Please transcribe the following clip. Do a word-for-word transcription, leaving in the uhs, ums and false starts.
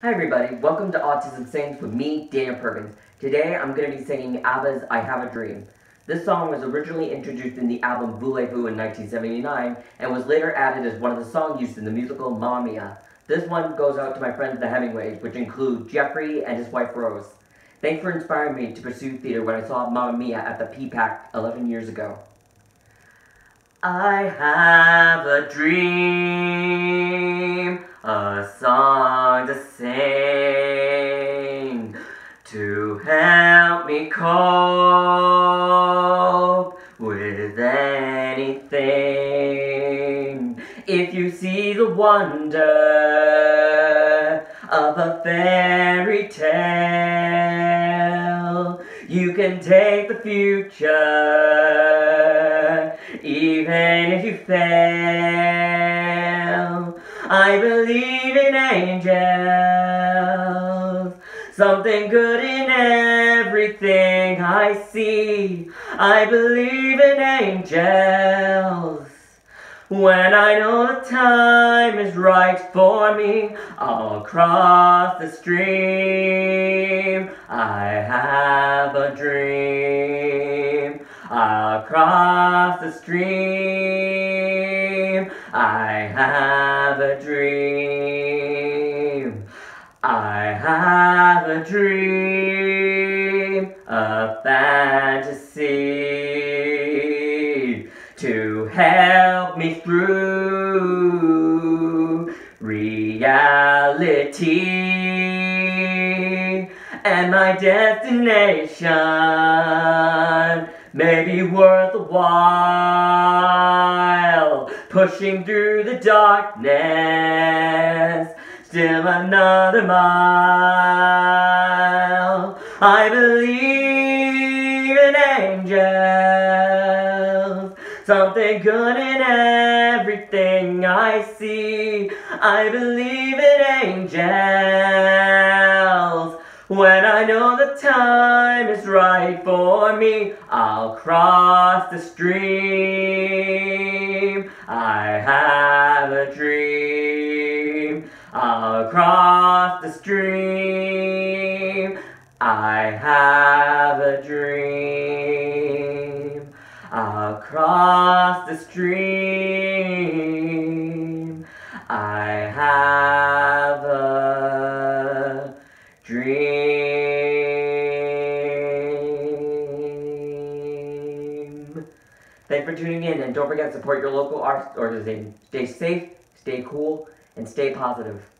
Hi everybody, welcome to Autism Sings with me, Daniel Perkins. Today I'm going to be singing ABBA's I Have a Dream. This song was originally introduced in the album Voulez-Vous in nineteen seventy-nine and was later added as one of the songs used in the musical Mamma Mia. This one goes out to my friends the Hemingways, which include Jeffrey and his wife Rose. Thanks for inspiring me to pursue theater when I saw Mamma Mia at the P PAC eleven years ago. I have a dream, a song to sing, to help me cope with anything. If you see the wonder of a fairy tale, you can take the future, even if you fail. I believe in angels, something good in everything I see. I believe in angels. When I know the time is right for me, I'll cross the stream. I have a dream. I'll cross the stream. I have a dream. I have a dream, a fantasy to help me through reality, and my destination may be worth a while. Pushing through the darkness, still another mile. I believe in angels, something good in everything I see. I believe in angels. When I know the time is right for me, I'll cross the stream. I have a dream. I'll cross the stream. I have a dream. I'll cross the stream. I have a dream. Thanks for tuning in, and don't forget to support your local arts organization. Stay safe, stay cool, and stay positive.